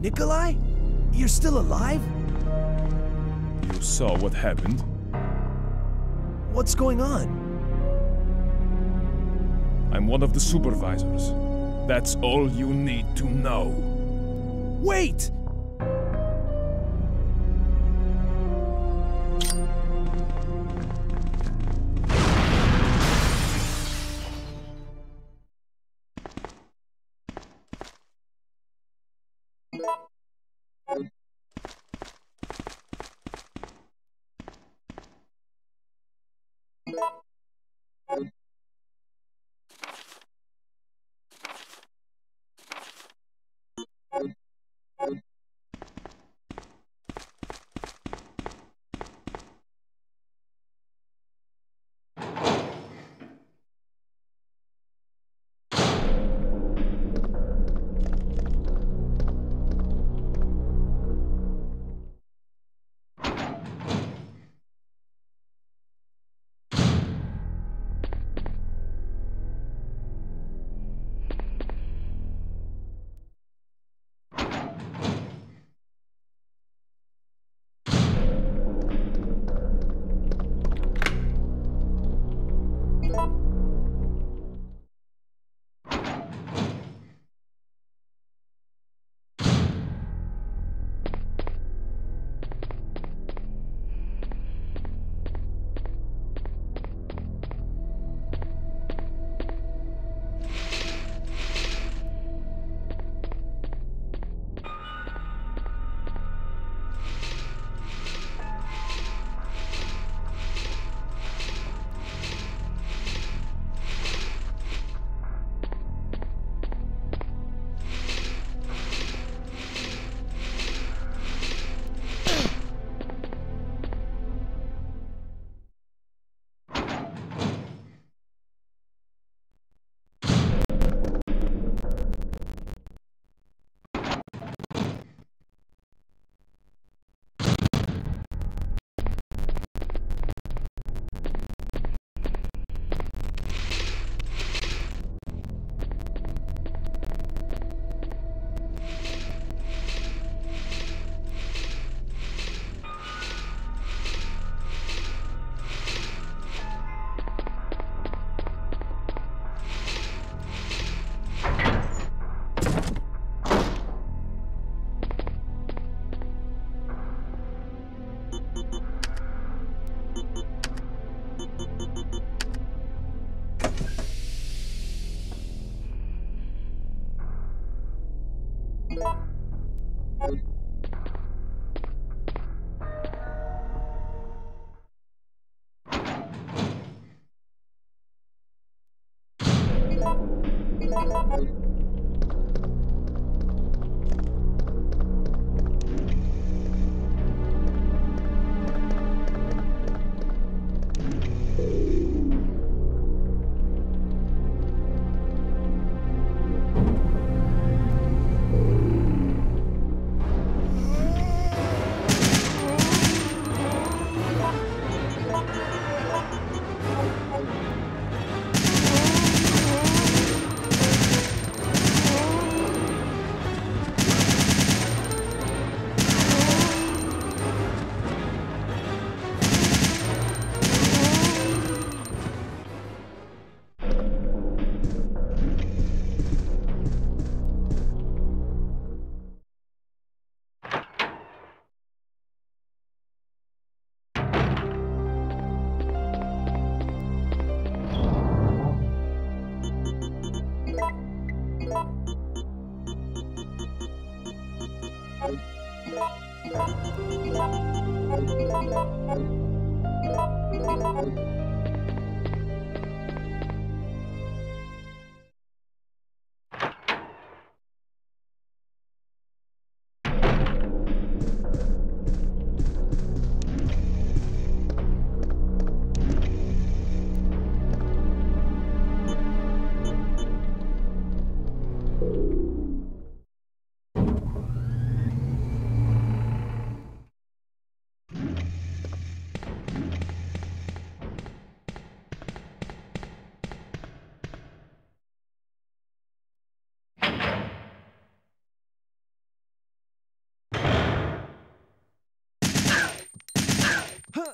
Nikolai? You're still alive? You saw what happened. What's going on? I'm one of the supervisors. That's all you need to know. Wait!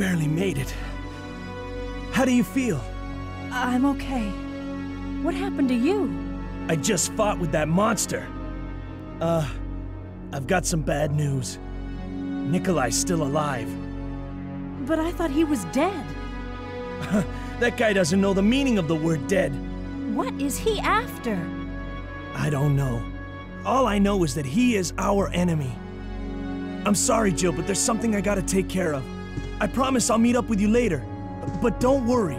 barely made it. How do you feel? I'm okay. What happened to you? I just fought with that monster. I've got some bad news. Nikolai's still alive. But I thought he was dead. That guy doesn't know the meaning of the word dead. What is he after? I don't know. All I know is that he is our enemy. I'm sorry, Jill, but there's something I gotta take care of. I promise I'll meet up with you later, but don't worry.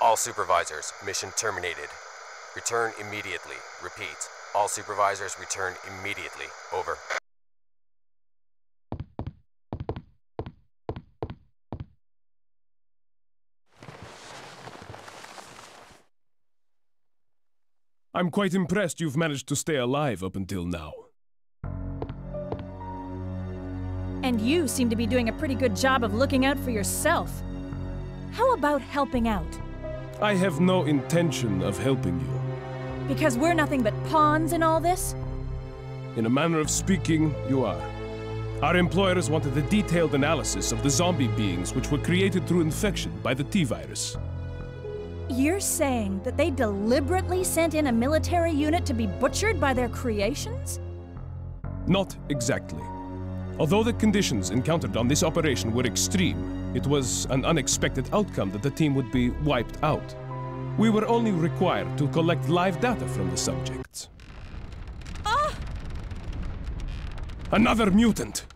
All supervisors, mission terminated. Return immediately. Repeat, all supervisors return immediately. Over. I'm quite impressed you've managed to stay alive up until now. And you seem to be doing a pretty good job of looking out for yourself. How about helping out? I have no intention of helping you. Because we're nothing but pawns in all this? In a manner of speaking, you are. Our employers wanted a detailed analysis of the zombie beings which were created through infection by the T-virus. You're saying that they deliberately sent in a military unit to be butchered by their creations? Not exactly. Although the conditions encountered on this operation were extreme, it was an unexpected outcome that the team would be wiped out. We were only required to collect live data from the subjects. Ah! Another mutant!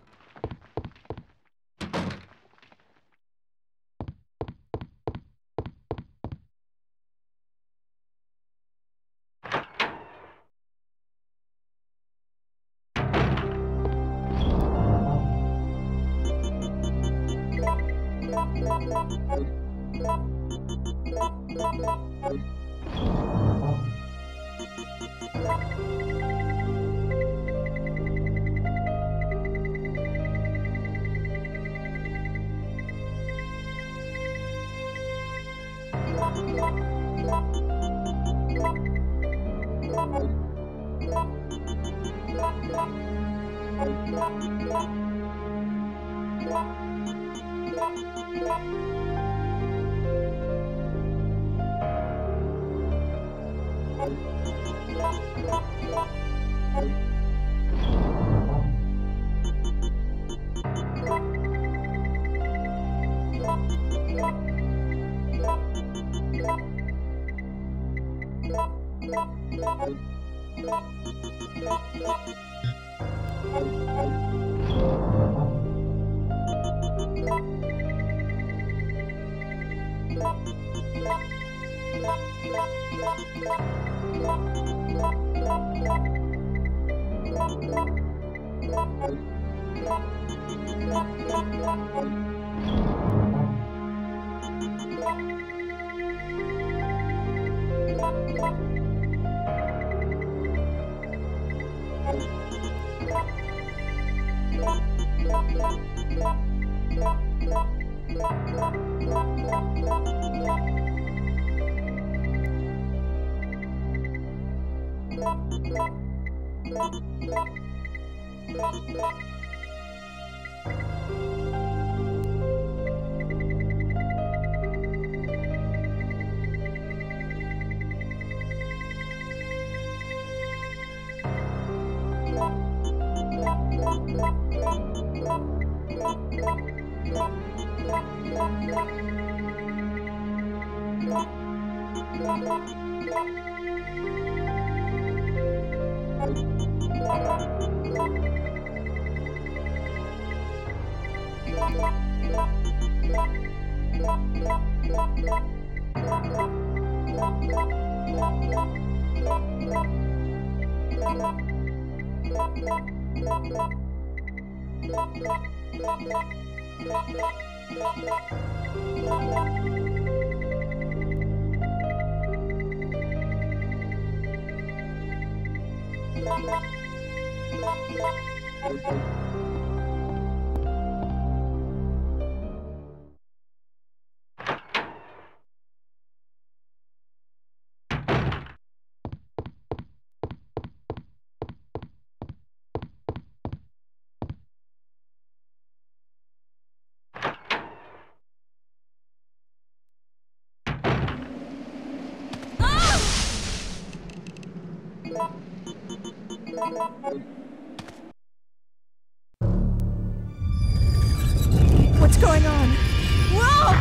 What's going on? Whoa!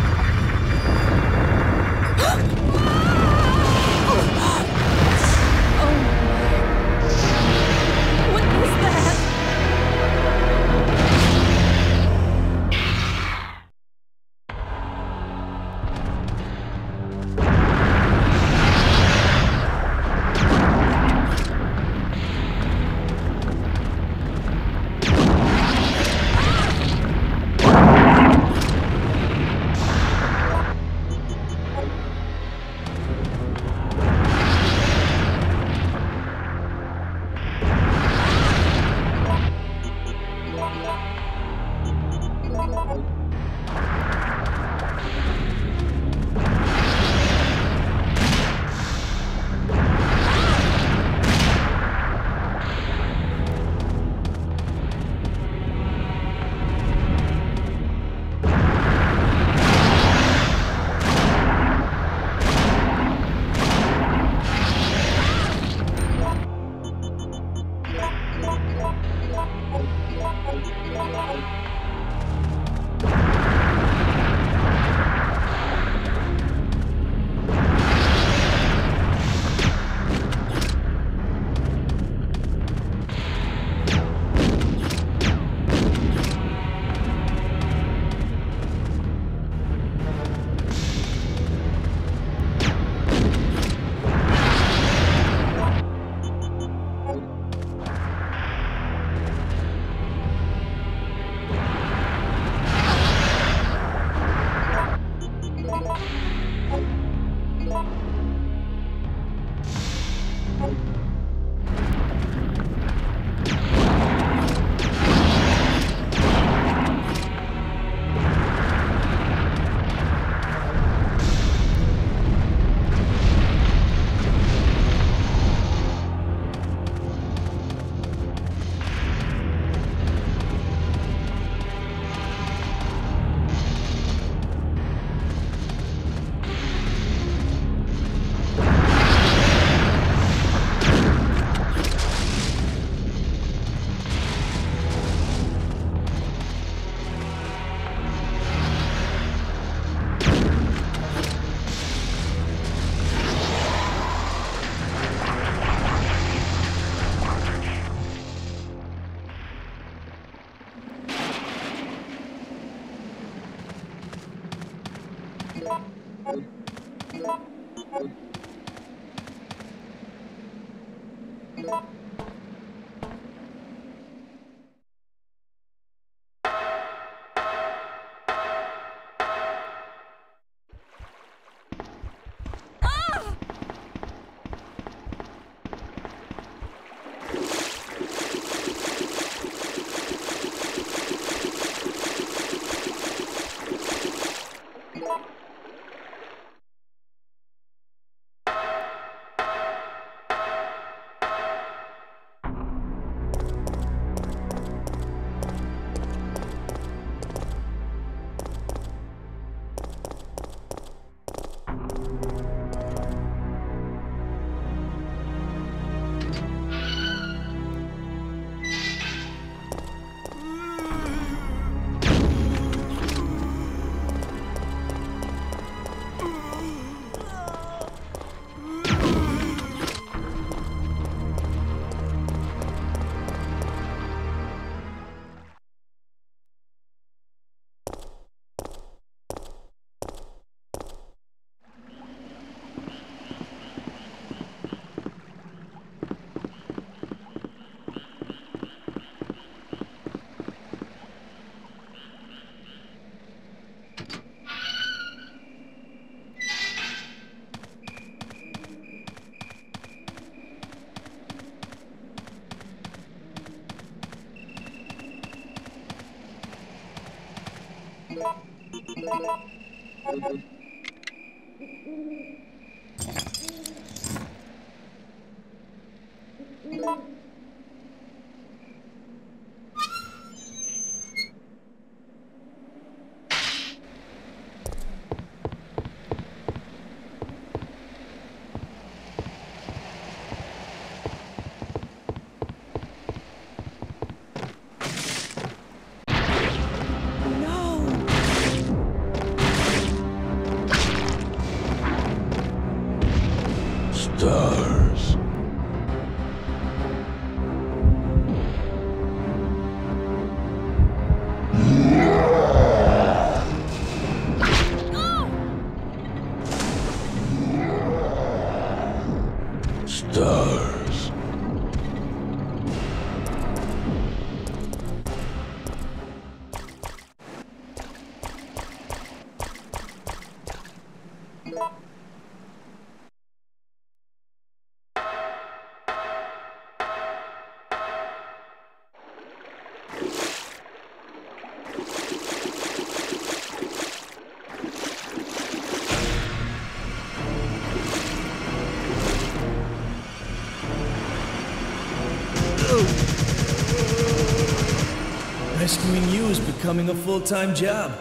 Rescuing you is becoming a full-time job.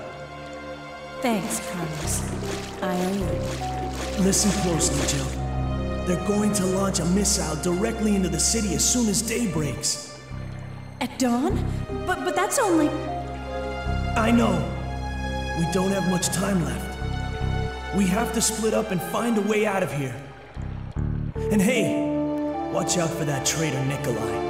Thanks, Carlos. I owe you. Listen closely, Jill. They're going to launch a missile directly into the city as soon as day breaks. At dawn? But that's only... I know. We don't have much time left. We have to split up and find a way out of here. And hey, watch out for that traitor Nikolai.